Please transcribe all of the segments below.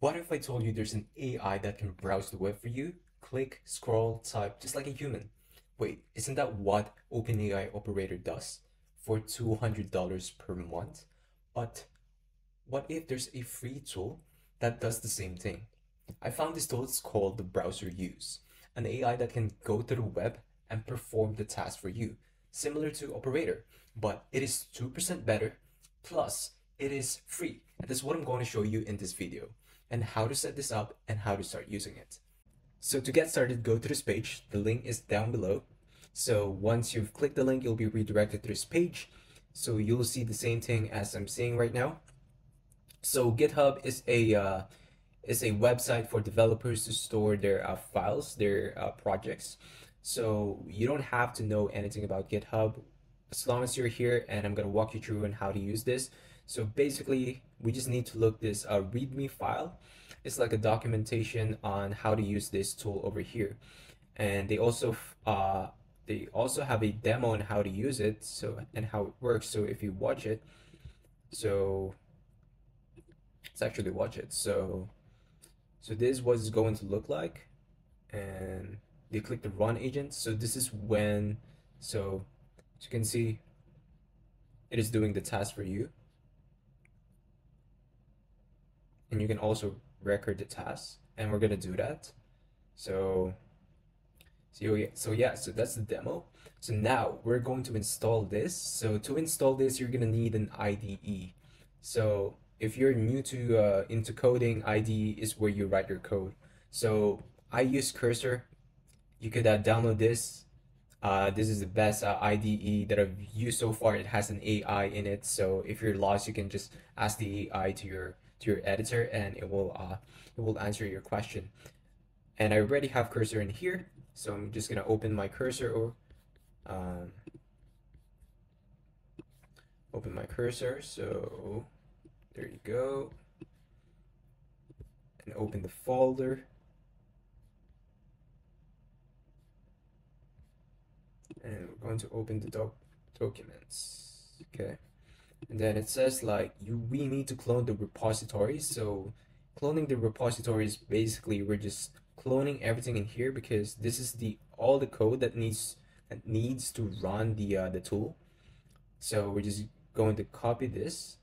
What if I told you there's an AI that can browse the web for you, click, scroll, type, just like a human? Wait, isn't that what OpenAI Operator does for $200 per month? But what if there's a free tool that does the same thing? I found this tool, it's called the Browser Use, an AI that can go to the web and perform the task for you, similar to Operator, but it is 2% better, plus it is free. And that's what I'm going to show you in this video, and how to set this up and how to start using it. So to get started, go to this page. The link is down below. So once you've clicked the link, you'll be redirected to this page. So you'll see the same thing as I'm seeing right now. So GitHub is a website for developers to store their files, their projects. So you don't have to know anything about GitHub as long as you're here, and I'm going to walk you through on how to use this. So basically, we just need to look this README file. It's like a documentation on how to use this tool over here, and they also have a demo on how to use it, so and how it works. So if you watch it, so let's actually watch it. So this is what it's going to look like, and they click the run agent. So this is when, so as you can see, it is doing the task for you. And you can also record the tasks, and we're gonna do that. So that's the demo. So now we're going to install this. So to install this, you're gonna need an IDE. So if you're new to into coding, IDE is where you write your code. So I use Cursor. You could download this. This is the best IDE that I've used so far. It has an AI in it. So if you're lost, you can just ask the AI to your editor, and it will answer your question. And I already have Cursor in here, so I'm just gonna open my Cursor, or open my Cursor. So there you go, and open the folder, and we're going to open the documents. Okay. And then it says like we need to clone the repositories. So cloning the repositories, basically we're just cloning everything in here, because this is all the code that needs to run the tool. So we're just going to copy this,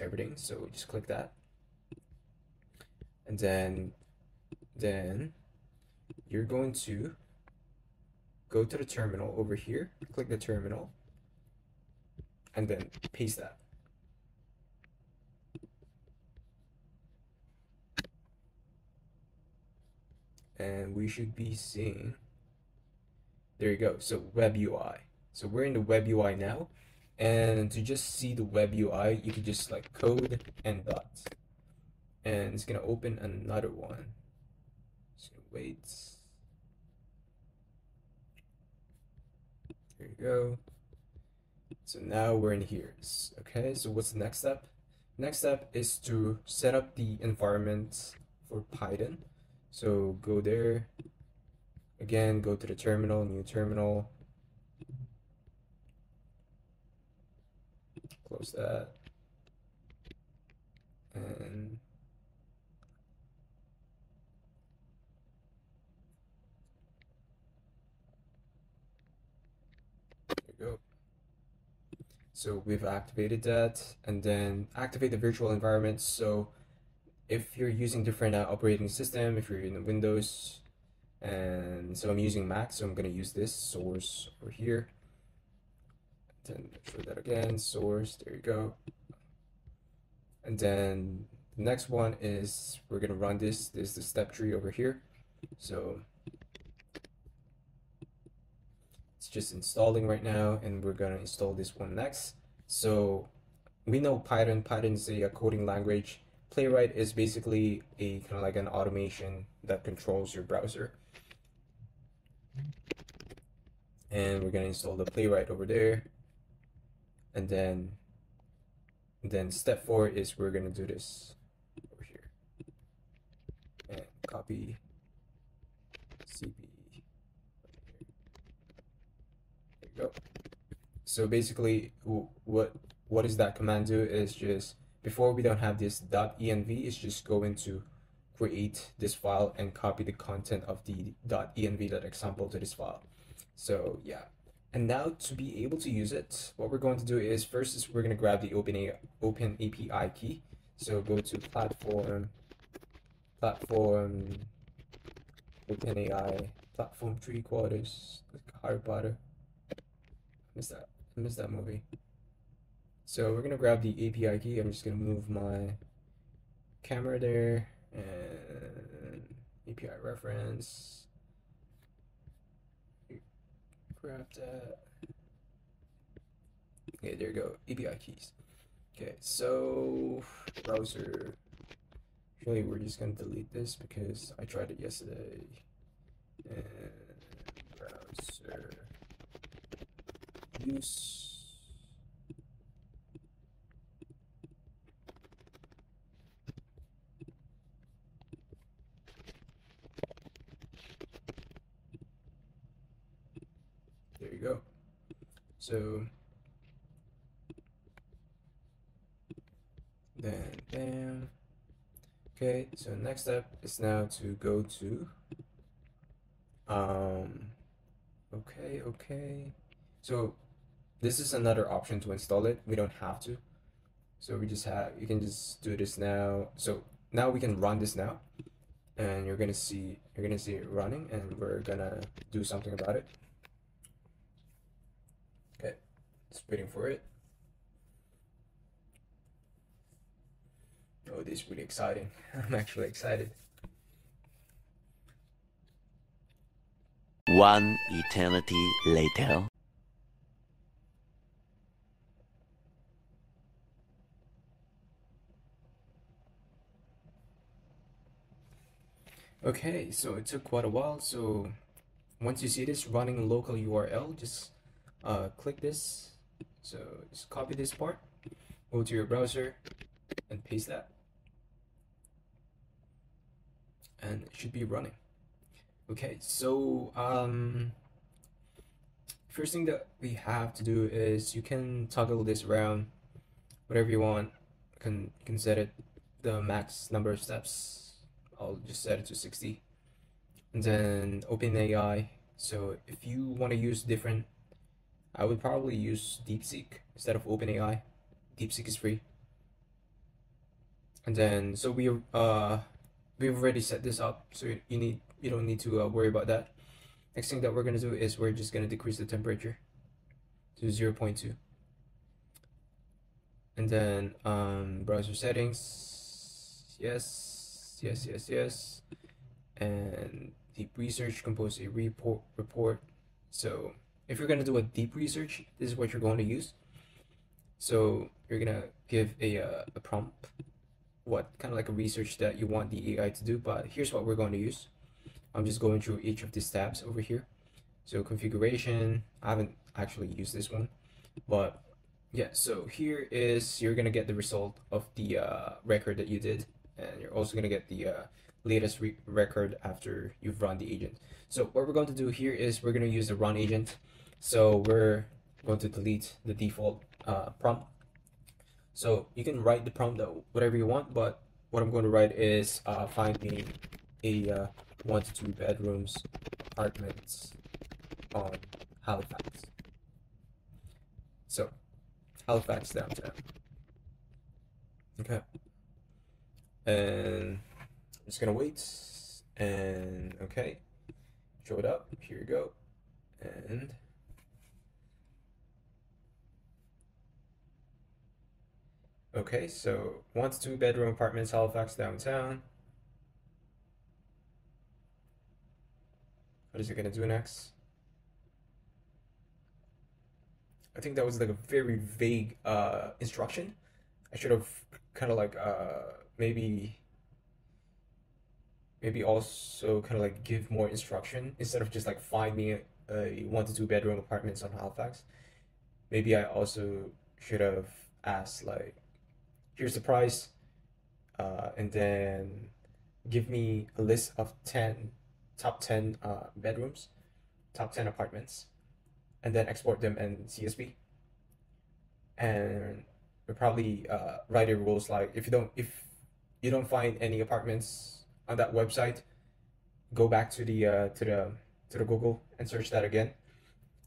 everything. So just click that, and then you're going to go to the terminal over here, click the terminal, and then paste that. And we should be seeing, there you go, so web UI. So we're in the web UI now. And to just see the web UI, you could just like code and dot. And it's gonna open another one. So wait. There you go. So now we're in here. Okay, so what's the next step? Next step is to set up the environment for Python. So go there. Again, go to the terminal, new terminal. Close that. And so we've activated that, and then activate the virtual environment. So if you're using different operating system, if you're in Windows, and so I'm using Mac, so I'm going to use this source over here. Then show that again, source, there you go. And then the next one is we're going to run this. This is the step tree over here. So just installing right now, and we're gonna install this one next. So we know Python is a coding language. Playwright is basically a kind of like an automation that controls your browser, and we're gonna install the Playwright over there. And then step 4 is we're gonna do this over here, and copy CP. Go. So basically what does that command do is, just before we don't have this .env, it's just go into create this file and copy the content of the .env.example to this file. So yeah. And now to be able to use it, what we're going to do is first is we're going to grab the open API key. So go to platform, OpenAI, platform 3/4, like Harry Potter. I missed that movie. So we're gonna grab the API key. I'm just gonna move my camera there and API reference. Grab that. Okay, there you go. API keys. Okay, so browser. Actually, we're just gonna delete this because I tried it yesterday. And browser use. There you go. So then, bam. Okay, so next step is now to go to okay. So this is another option to install it. We don't have to. So we just have, you can just do this now. So now we can run this now, and you're gonna see it running, and we're gonna do something about it. Okay, just waiting for it. Oh, this is really exciting. I'm actually excited. 1 eternity later. Okay, so it took quite a while. So once you see this running local URL, just click this. So just copy this part, go to your browser and paste that. And it should be running. Okay, so first thing that we have to do is you can toggle this around whatever you want. You can set it the max number of steps. I'll just set it to 60. And then OpenAI. So if you want to use different, I would probably use DeepSeek instead of OpenAI. DeepSeek is free. And then so we've already set this up, so you don't need to worry about that. Next thing that we're going to do is we're just going to decrease the temperature to 0.2. And then browser settings, yes. And deep research, compose a report. So if you're going to do a deep research, this is what you're going to use. So you're going to give a prompt, what kind of like a research that you want the AI to do, but here's what we're going to use. I'm just going through each of these tabs over here. So configuration, I haven't actually used this one, but yeah, so here is, you're gonna get the result of the record that you did, and you're also gonna get the latest record after you've run the agent. So what we're going to do here is we're gonna use the run agent. So we're going to delete the default prompt. So you can write the prompt whatever you want, but what I'm going to write is find me a 1 to 2 bedrooms apartments on Halifax. So Halifax downtown. Okay. And I'm just gonna wait. And okay. Show it up. Here you go. And okay, so 1 to 2 bedroom apartments, Halifax downtown. What is it gonna do next? I think that was like a very vague instruction. I should have kind of like maybe also kind of like give more instruction instead of just like find me a 1 to 2 bedroom apartments on Halifax. Maybe I also should have asked like, here's the price, and then give me a list of 10 top 10 bedrooms, top 10 apartments, and then export them in CSV. And we'll probably write rules like if you don't find any apartments on that website, go back to the Google and search that again,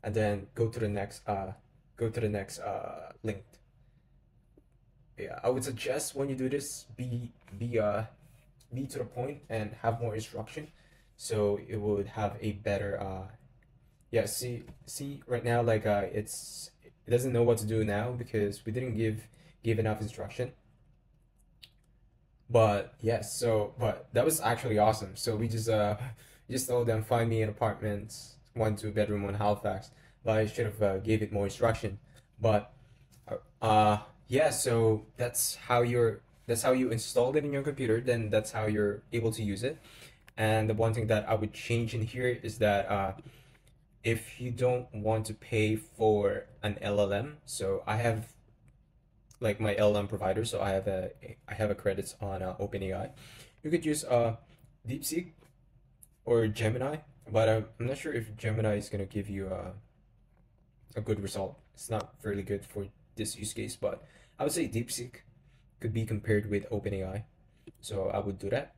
and then go to the next link. Yeah, I would suggest when you do this, be to the point and have more instruction, so it would have a better yeah. See right now, like it doesn't know what to do now because we didn't give enough instruction. But yes, but that was actually awesome. So we just told them, find me an apartment, 1-2 bedroom on Halifax. But I should have gave it more instruction. But yeah, so that's how you installed it in your computer. Then that's how you're able to use it. And the one thing that I would change in here is that if you don't want to pay for an LLM, so I have like my LLM provider, so I have a credits on OpenAI. You could use DeepSeek or Gemini, but I'm not sure if Gemini is gonna give you a good result. It's not really good for this use case, but I would say DeepSeek could be compared with OpenAI, so I would do that.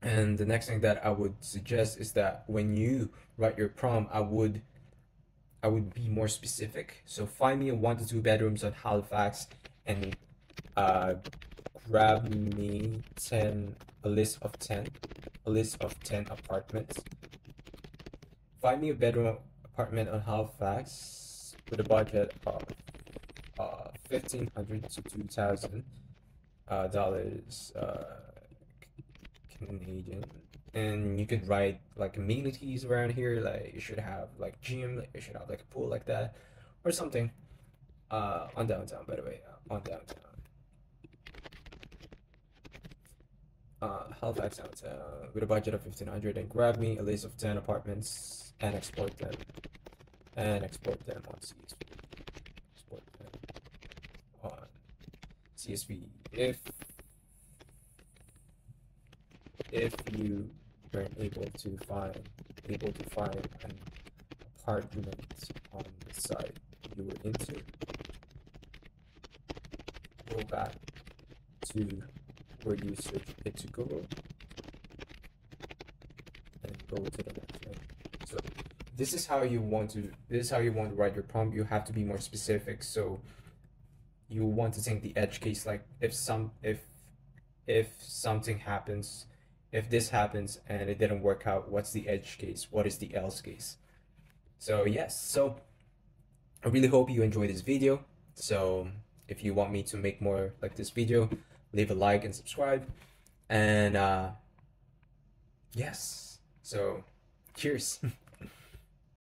And the next thing that I would suggest is that when you write your prompt, I would be more specific. So find me a 1-2 bedrooms on Halifax and grab me a list of 10 apartments. Find me a bedroom apartment on Halifax with a budget of $1,500 to $2,000 dollars Canadian. And you could write like amenities around here, like you should have like gym, like you should have like a pool like that or something on downtown, by the way, on downtown Halifax downtown with a budget of $1,500 and grab me a list of 10 apartments and export them on CSV. Export them on CSV. If you weren't able to find an apartment on the site you were into, go back to where you searched it to Google and go to the next thing. So this is how you want to write your prompt. You have to be more specific. So you want to take the edge case, like if something happens. If this happens and it didn't work out, what's the edge case? What is the else case? So yes, so I really hope you enjoyed this video. So if you want me to make more like this video, leave a like and subscribe. And yes, so cheers.